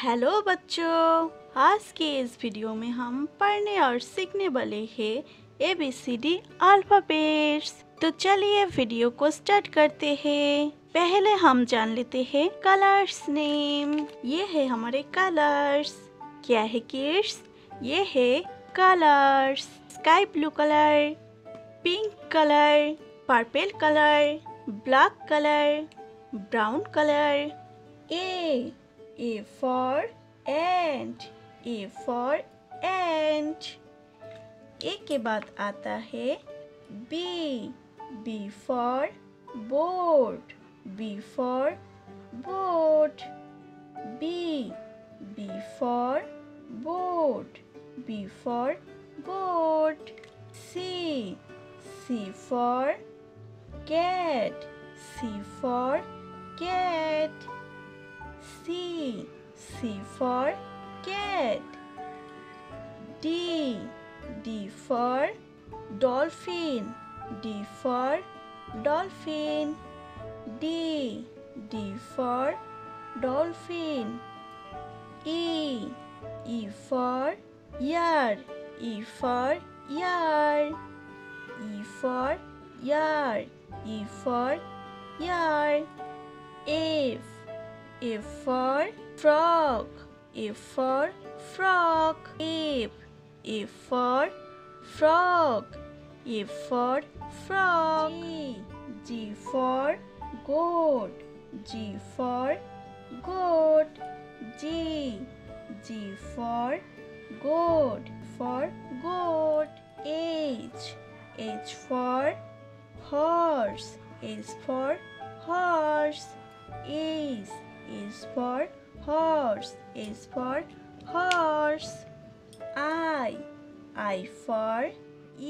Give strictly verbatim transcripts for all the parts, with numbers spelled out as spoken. Hello बच्चों, आज के इस वीडियो में हम पढ़ने और सीखने वाले हैं A B C D alphabets. तो चलिए वीडियो को स्टार्ट करते हैं। पहले हम जान लेते हैं कलर्स नेम। ये है हमारे कलर्स। क्या है किड्स? ये है colours. Sky blue colour, pink colour, purple colour, black colour, brown colour. A A for ant, A for ant। A के बाद आता है B, B for boat, B for boat, B, B for boat, B for boat। C, C for cat, C for cat। C, C for cat। D, D for dolphin, D for dolphin, D, D for dolphin। E, E for ear, E for ear, E for ear, E for ear। F, F for frog, F for frog, F, F for frog, F for frog। G, G for goat, G for goat, G, G for goat, for goat। H, H for horse, H for horse, H, H for horse, H for horse। I, I for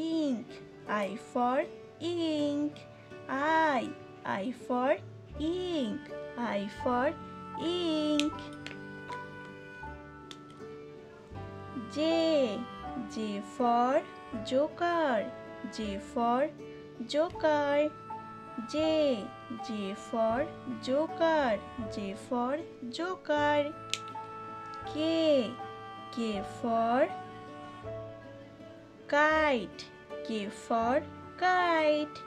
ink, I for ink, I, I for ink, I for ink। J, J for joker, J for joker, J, J for joker, J for joker। K, K for kite, K for kite,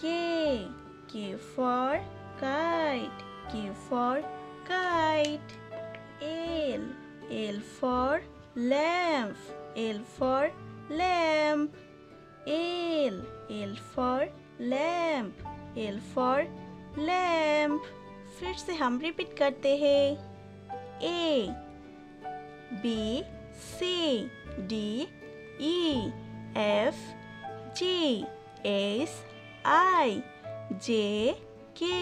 K, K for kite, K for kite। L, L for lamp, L for lamp, L, L for lamp, L for lamp. फिर से हम repeat करते हैं। A, B, C, D, E, F, G, S, I, J, K,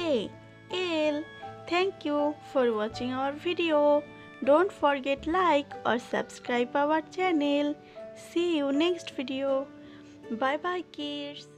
L। Thank you for watching our video. Don't forget like or subscribe our channel. See you next video. Bye bye kids.